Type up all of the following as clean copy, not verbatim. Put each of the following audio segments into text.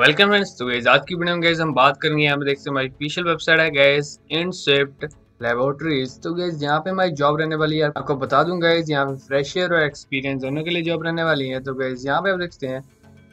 Welcome friends. तो guys आज की वीडियो में गाइस हम बात करेंगे, यहाँ पे देख सकते हैं हमारी ऑफिशियल वेबसाइट है गाइस इनसेप्ट लेबोरेटरीज। तो गाइस यहाँ पे हमारी जॉब रहने वाली है। आपको बता दूं गाइस यहाँ पे फ्रेशर और एक्सपीरियंस दोनों के लिए जॉब रहने वाली है। तो गाइस यहाँ पे आप देखते हैं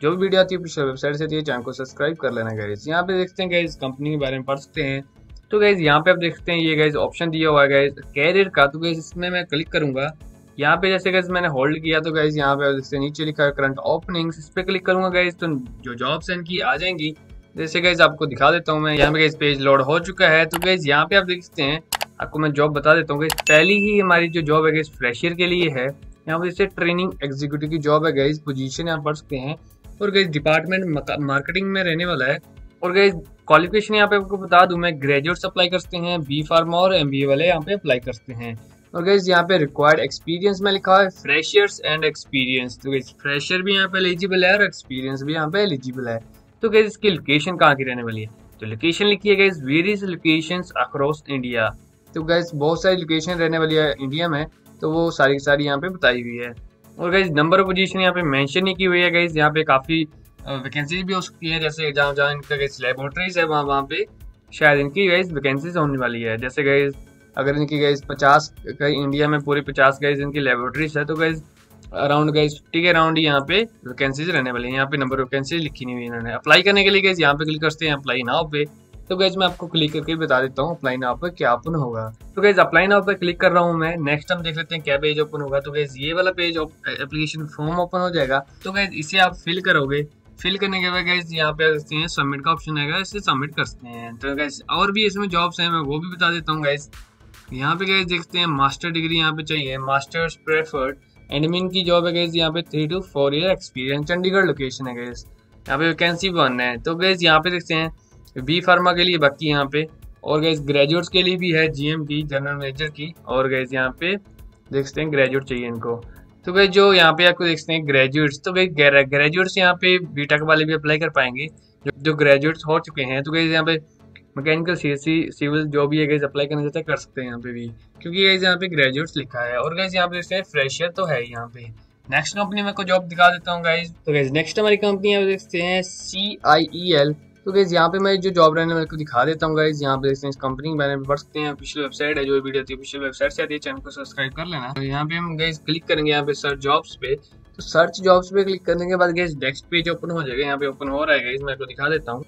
जो भी वीडियो आती है ऑफिशियल वेबसाइट से आती है, चैनल को सब्सक्राइब कर लेना गाइस। यहाँ पे देखते हैं गाइस कंपनी के बारे में पढ़ सकते हैं। तो गाइस यहाँ पे आप देखते हैं ये गाइस ऑप्शन दिया हुआ है गाइस कैरियर का। तो गाइस इसमें मैं क्लिक करूंगा, यहाँ पे जैसे गाइस मैंने होल्ड किया तो गाइस यहाँ पे जैसे नीचे लिखा है करंट ओपनिंग्स, इस पे क्लिक करूंगा गाइस तो जो जॉब्स हैं इनकी आ जाएंगी। जैसे गाइस आपको दिखा देता हूँ मैं, यहाँ पे गाइस पेज लोड हो चुका है। तो गाइस यहाँ पे आप देख सकते हैं, आपको मैं जॉब बता देता हूँ गाइस। पहली ही हमारी जो जॉब है गाइस फ्रेशर के लिए है, यहाँ पे जैसे ट्रेनिंग एग्जीक्यूटिव की जॉब है गाइस, पोजीशन यहाँ पढ़ सकते हैं। और गाइस डिपार्टमेंट मार्केटिंग में रहने वाला है। और गाइस क्वालिफिकेशन यहाँ पे आपको बता दूं मैं, ग्रेजुएट्स अप्लाई करते हैं, बी फार्मा और एमबीए वाले यहाँ पे अप्लाई करते हैं। और गाइस यहाँ पे रिक्वायर्ड एक्सपीरियंस में लिखा है फ्रेशर्स एंड एक्सपीरियंस। तो गाइस फ्रेशर भी यहाँ पे एलिजिबल है और एक्सपीरियंस भी यहाँ पे एलिजिबल है। तो गाइस इसकी लोकेशन कहाँ की रहने वाली है, तो लोकेशन लिखी है guys various locations across India. तो गाइस बहुत सारी लोकेशन रहने वाली है इंडिया में, तो वो सारी की सारी यहाँ पे बताई हुई है। और गाइस नंबर ऑफ पोजीशन यहाँ पे मेंशन नहीं की हुई है गाइस। यहाँ पे काफी वैकेंसीज भी हो सकती है, जैसे जहाँ जहाँ इनका गाइस लेबोरेटरीज है वहाँ पे शायद इनकी गाइस वैकेंसीज होने वाली है। जैसे गाइस अगर इनकी गाइस 50 कहीं इंडिया में पूरी 50 गाइस इनकी लेबोरेटरीज है, तो गाइस अराउंड गाइस 50 के अराउंड यहाँ पे वैकेंसीज रहने वाली है। यहाँ पे नंबर वैकेंसीज लिखी नहीं हुई इन्होंने। अप्लाई करने के लिए गाइस यहाँ पे क्लिक करते हैं अप्लाई नाउ पे। तो गाइस मैं आपको क्लिक करके बता देता हूँ अप्लाई नाउ पर क्या ओपन होगा। तो गाइस अप्लाई नाउ पर क्लिक कर रहा हूँ मैं। नेक्स्ट हम देख लेते हैं क्या पेज ओपन होगा। तो गाइस ये वाला पेज एप्लीकेशन फॉर्म ओपन हो जाएगा। तो गाइस इसे आप फिल करोगे, फिल करने के बाद गाइस यहाँ पे देखते हैं सबमिट का ऑप्शन आएगा, इसे सबमिट करते हैं। तो गाइस और भी इसमें जॉब्स हैं, मैं वो भी बता देता हूँ गाइस। यहाँ पे गाइस देखते हैं मास्टर डिग्री यहाँ पे चाहिए, मास्टर्स प्रेफर्ड एडमिन की जॉब है गाइस। यहाँ पे 3 to 4 year experience, Chandigarh location है गाइस। यहाँ पे वैकेंसी वन है। तो गाइस यहाँ पे देखते हैं बी फार्मा के लिए बाकी यहाँ पे, और गाइस ग्रेजुएट्स के लिए भी है, जीएम की, जनरल मैनेजर की। और गाइस यहाँ पे देखते हैं ग्रेजुएट चाहिए इनको। तो गाइस जो यहाँ पे आपको देखते हैं ग्रेजुएट्स, तो गाइस ग्रेजुएट्स यहाँ पे बीटेक वाले भी अप्लाई कर पाएंगे जो ग्रेजुएट्स हो चुके हैं। तो गाइस यहाँ पे मैकेनिकल, सीएससी, सिविल जो भी है गाइस अप्लाई करना चाहते हैं कर सकते हैं यहाँ पे भी, क्योंकि गाइस यहाँ पे ग्रेजुएट्स लिखा है। और गाइस यहाँ पे देखते हैं फ्रेशर तो है यहाँ पे। नेक्स्ट कंपनी में को जॉब दिखा देता हूँ गाइस। तो गाइस नेक्स्ट हमारी कंपनी है देखते हैं CIEL। तो गाइस यहाँ पे मैं जो जॉब रहने वाली को दिखा देता हूँ गाइस। यहाँ पे देखते हैं इस कंपनी के बारे में पढ़ सकते हैं, ऑफिशियल वेबसाइट है, जो वीडियो ऑफिशियल वेबसाइट से आती है, चैनल को सब्सक्राइब कर लेना। तो यहाँ पे हम गाइस क्लिक करेंगे यहाँ पे सर्च जॉब्स पे। तो सर्च जॉब्स पे क्लिक करने के बाद गाइस नेक्स्ट पेज ओपन हो जाएगा। यहाँ पे ओपन हो रहा है गाइस, मैं आपको दिखा देता हूँ।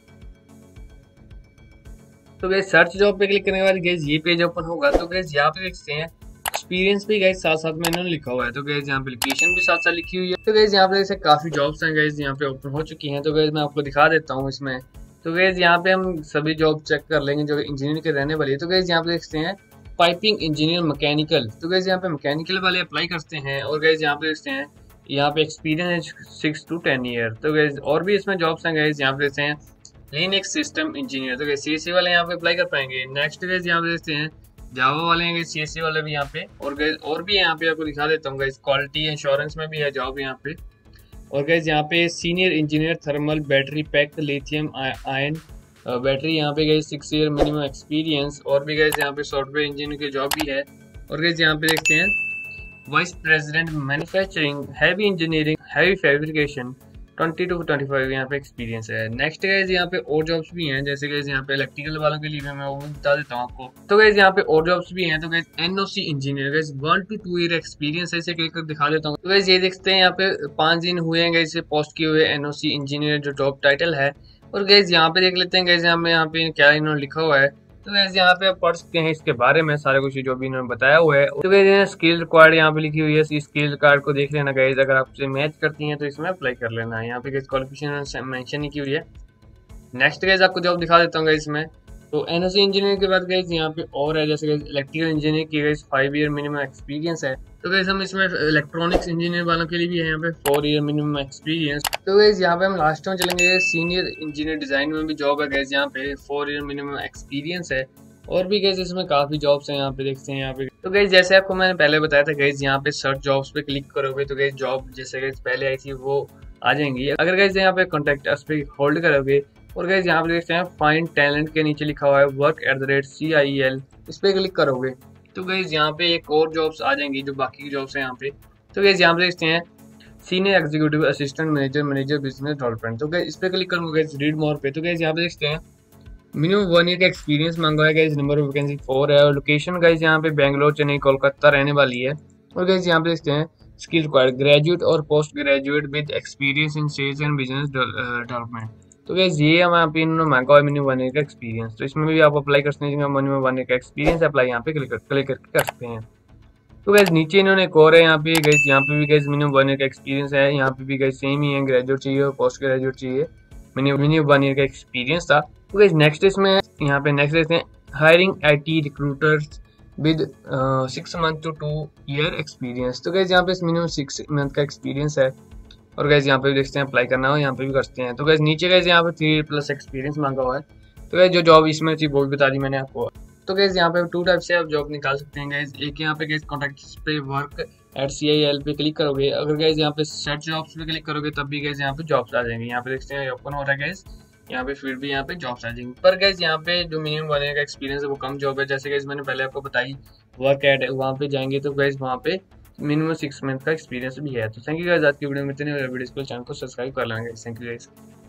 तो गाइस सर्च जॉब पे क्लिक करने के बाद गाइस ये पेज ओपन होगा। तो गाइस यहाँ पे देखते हैं एक्सपीरियंस भी गाइस साथ साथ में इन्होंने लिखा हुआ है। तो गाइस यहाँ पे लोकेशन भी साथ साथ लिखी हुई है। तो गाइस यहाँ पे जैसे काफी जॉब्स हैं गाइस यहाँ पे ओपन हो चुकी हैं। तो गाइस मैं आपको दिखा देता हूँ इसमें। तो गाइस यहाँ पे हम सभी जॉब चेक कर लेंगे जो इंजीनियर के रहने वाली है। तो गाइस यहाँ पे देखते हैं पाइपिंग इंजीनियर मैकेनिकल। तो गाइस यहाँ पे मैकेनिकल वाले अप्लाई करते हैं। और गाइस यहाँ पे देखते हैं यहाँ पे एक्सपीरियंस है 6 to 10 ईयर। तो गाइस और भी इसमें जॉब्स हैं गाइस। यहाँ पे देखते हैं लिनक्स सिस्टम इंजीनियर। तो गाइस सीएससी वाले यहाँ पे अप्लाई कर पाएंगे। नेक्स्ट गाइस यहाँ पे देखते हैं जावा वाले हैं, सीएससी वाले भी यहाँ पे। और गाइस और भी यहाँ पे आपको दिखा देता हूँ गाइस, क्वालिटी इंश्योरेंस में भी है जॉब यहाँ पे। और गाइस यहाँ पे senior engineer thermal battery pack lithium ion battery यहाँ पे गाइस 6 ईयर मिनिमम एक्सपीरियंस। और भी गाइस यहाँ पे सॉफ्टवेयर इंजीनियर की जॉब भी है। और गाइस यहाँ पे देखते हैं vice president manufacturing heavy engineering heavy fabrication 20 to 25 यहाँ पे एक्सपीरियंस है। नेक्स्ट गाइस यहाँ पे और जॉब्स भी हैं, जैसे गाइस यहाँ पे इलेक्ट्रिकल वालों के लिए मैं वो भी बता देता हूँ आपको। तो गाइस यहाँ पे और जॉब्स भी हैं। तो guys NOC engineer guys 1 to 2 year experience, ऐसे क्लिक कर दिखा देता हूँ। तो गाइस ये देखते हैं यहाँ पे 5 दिन हुए हैं गाइस पोस्ट किए हुए NOC इंजीनियर जो जॉब टाइटल है। और गाइस यहाँ पे देख लेते हैं गाइस यहाँ पे क्या इन्होंने लिखा हुआ है। तो गाइस यहाँ पे आप पढ़ सकते हैं इसके बारे में सारा कुछ जो भी इन्होंने बताया हुआ है। तो गाइस स्किल रिक्वायर्ड यहाँ पे लिखी हुई है, इस स्किल कार्ड को देख लेना गाइस, अगर आपसे मैच करती हैं तो इसमें अप्लाई कर लेना है। यहाँ पे गाइस क्वालिफिकेशन मेंशन नहीं की हुई है। नेक्स्ट गाइस आपको जॉब दिखा देता हूँ गाइस मैं। तो NOC इंजीनियर के बाद गाइस यहाँ पे और है, जैसे गाइस इलेक्ट्रिकल इंजीनियर की गाइस 5 ईयर मिनिमम एक्सपीरियंस है। तो गाइस हम इसमें इलेक्ट्रॉनिक्स इंजीनियर वालों के लिए भी है यहाँ पे 4 ईयर मिनिमम एक्सपीरियंस। तो गाइस यहाँ पे हम लास्ट में चलेंगे, सीनियर इंजीनियर डिजाइन में भी जॉब है गाइस यहाँ पे 4 ईयर मिनिमम एक्सपीरियंस है। और भी गाइस इसमें काफी जॉब्स हैं यहाँ पे देखते हैं यहाँ पे। तो गाइस जैसे आपको मैंने पहले बताया था गाइस यहाँ पे सर्च जॉब्स पे क्लिक करोगे तो गाइस जॉब जैसे गाइस पहले आई थी वो आ जाएंगी। अगर गाइस यहाँ पे कॉन्टेक्ट अस पे होल्ड करोगे और गाइस यहाँ पे देखते हैं फाइंड टैलेंट के नीचे लिखा हुआ है work@CIEL, इस पे क्लिक करोगे तो गाइस यहाँ पे एक और जॉब्स आ जाएंगी जो बाकी की जॉब्स हैं यहाँ पे। तो गाइस यहाँ पे देखते हैं senior executive assistant manager manager business development. तो गाइस इस पे क्लिक करूंगा गाइस रीड मोर पे। तो गाइस यहां पे देखते हैं मिनिमम 1 ईयर का एक्सपीरियंस मांगा है गाइस। नंबर ऑफ वैकेंसी 4 है और लोकेशन गाइस यहां पे बेंगलोर चेन्नई कोलकाता रहने वाली है। और गाइस यहां पे देखते हैं स्किल रिक्वायर्ड ग्रेजुएट और post graduate with experience in sales and business development. तो गाइस ये हम यहां पे इन्होंने मांगा है मिनिमम 1 ईयर का एक्सपीरियंस। तो इसमें भी आप अप्लाई कर सकते हैं, मिनिमम 1 ईयर का एक्सपीरियंस अप्लाई यहां पे क्लिक करके कर सकते हैं। तो गाइस नीचे इन्होंने एक और है यहाँ पे गाइस, यहाँ पे भी गाइस मिनिमम 1 ईयर का एक्सपीरियंस है। यहाँ पे भी गाइस सेम ही है, ग्रेजुएट चाहिए और पोस्ट ग्रेजुएट चाहिए, मिनिमम 1 ईयर का एक्सपीरियंस था। तो गाइस नेक्स्ट इसमें यहाँ पे नेक्स्ट देखते हैं hiring IT recruiters with 6 month to 2 year experience. तो गाइस यहाँ पे मिनिमम 6 मंथ का एक्सपीरियंस है। और गाइस यहाँ पे भी देखते हैं अप्लाई करना हो यहाँ पे भी करते हैं। तो गाइस नीचे गाइस यहाँ पे 3+ एक्सपीरियंस मांगा हुआ है। तो गाइस जो जॉब इसमें थी वो भी बता दी मैंने आपको। तो गाइस यहाँ पे 2 टाइप से आप जॉब निकाल सकते हैं गाइस। एक यहाँ पे गाइस कॉन्टैक्ट्स पे वर्क एट CIEL पे क्लिक करोगे, अगर गाइस यहाँ पे सर्च जॉब्स पे क्लिक करोगे तब भी गाइस यहाँ पे जॉब्स आ जाएंगे। यहाँ पे देखते हैं ओपन हो रहा है गाइस, यहाँ पे फिर भी यहाँ पे जॉब्स आ जाएंगे। पर गाइस यहाँ पे जो मिनिमम 1 ईयर का एक्सपीरियंस है वो कम जॉब है। जैसे गाइस मैंने पहले आपको बताई वर्क एट वहाँ पे जाएंगे तो गाइस वहाँ पे मिनिमम 6 मंथ का एक्सपीरियंस भी है। तो थैंक यू गाइस, आज की वीडियो में इतने, वीडियो को चैनल को सब्सक्राइब कर लेंगे। Thank you guys.